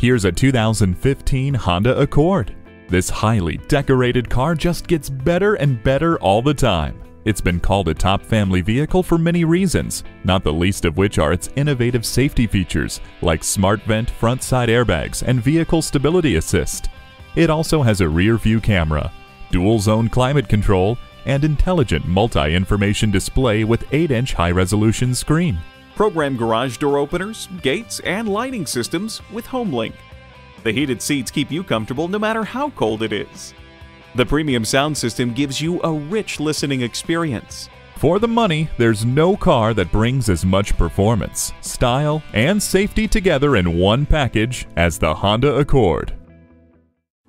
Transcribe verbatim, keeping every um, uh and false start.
Here's a two thousand fifteen Honda Accord. This highly decorated car just gets better and better all the time. It's been called a top family vehicle for many reasons, not the least of which are its innovative safety features like smart vent front side airbags and vehicle stability assist. It also has a rear view camera, dual zone climate control, and intelligent multi-information display with eight inch high-resolution screen. Program garage door openers, gates, and lighting systems with HomeLink. The heated seats keep you comfortable no matter how cold it is. The premium sound system gives you a rich listening experience. For the money, there's no car that brings as much performance, style, and safety together in one package as the Honda Accord.